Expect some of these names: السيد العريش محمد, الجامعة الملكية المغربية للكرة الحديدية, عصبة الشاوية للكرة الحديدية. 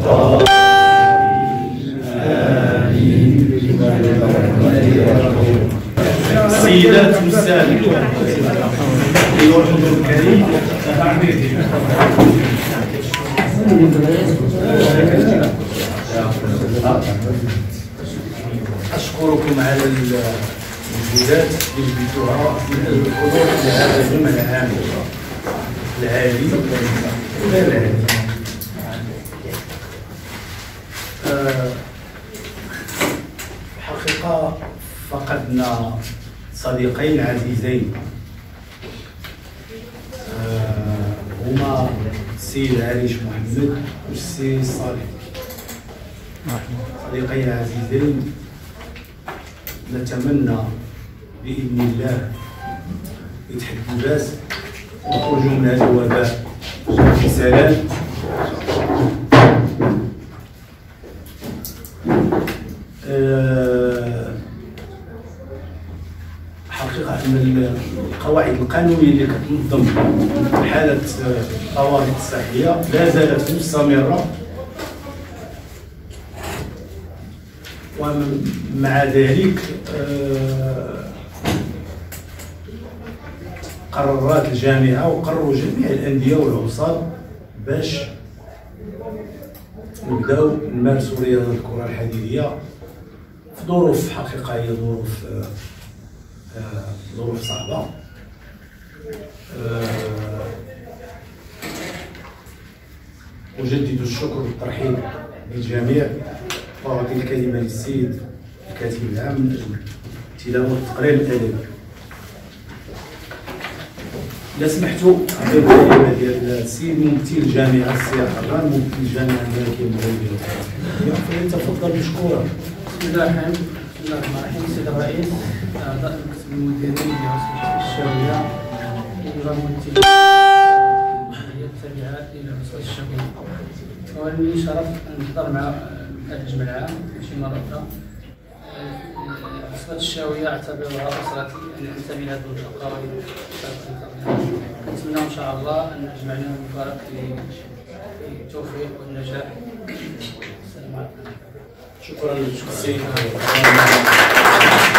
سيدات السادة أيها الحضور الكريم، أشكركم على المجهودات اللي بذلتوها من أجل الحضور إلى هذا اليوم العالي الحقيقة فقدنا صديقين عزيزين هما السيد العريش محمد والسيد صالح. صديقين عزيزين، نتمنى بإذن الله يتحدوا الباس ويخرجوا من هذا الوباء بسلام. حقيقة أن القواعد القانونية اللي كتنظم حالة الطوارئ الصحية لا زالت مستمرة، ومع ذلك قررات الجامعة وقرروا جميع الأندية والأوساط باش نبداو نمارسوا رياضة الكرة الحديدية في ظروف حقيقة هي ظروف صعبة. أجدد الشكر والترحيب للجميع، وأعطي الكلمة للسيد الكاتب العام من أجل تلاوة التقرير الأدبي. إذا سمحتوا أعطي الكلمة ديال السيد ممثل الجامعة السي حران، ممثل الجامعة الملكية المغربية للكرة الحديدية، فليتفضل مشكورا. بسم الله الرحمن الرحيم. بسم الله الرحمن الرحيم. السيد الرئيس، أعضاء القسم المديري لعصبة الشاوية، إجراء ممثلين التابعة إلى عصبة الشاوية. أولا لي شرف أن نحضر مع الجمعة شي مرة أخرى. عصبة الشاوية أعتبرها أسرتي، أن أنتمي لهذا الأقارب. كنتمنى إن شاء الله أن نجمعنا المبارك للتوفيق والنجاح. السلام عليكم. شكرا للسيد.